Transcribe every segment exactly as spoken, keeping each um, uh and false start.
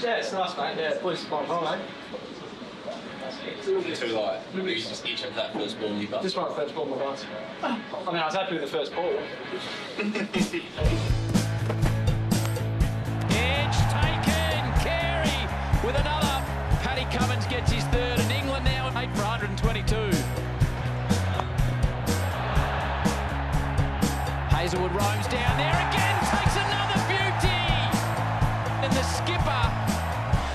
good. Yeah, it's nice, mate. Yeah, boys quite high. It's a little bit too light. We used to each have that first ball you got. Just my first ball, my butt. I mean, I was happy with the first ball. Edge taken. Carey with another. Patty Cummins gets his third, and England now eight for one hundred and twenty-two. Hazelwood roams down there again. Takes another beauty, and the skipper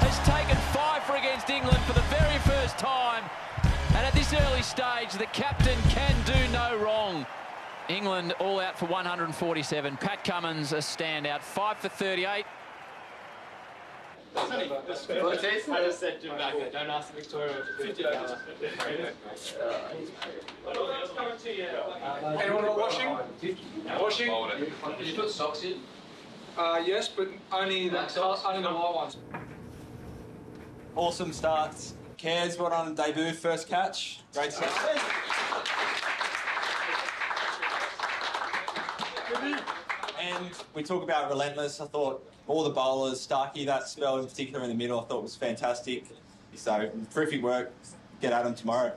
has taken five for against England for the very first time. And at this early stage, the captain can do no wrong. England all out for one hundred and forty-seven. Pat Cummins a standout, five for thirty-eight. I just said Jim back there, don't ask Victoria to do it. Anyone not washing? Washing? Did you put socks in? Uh, yes, but only the white ones. Awesome starts. Cares, well done on the debut, first catch. Great start. And we talk about relentless. I thought all the bowlers, Starkey, that spell in particular in the middle, I thought was fantastic. So, terrific work. Get at him tomorrow.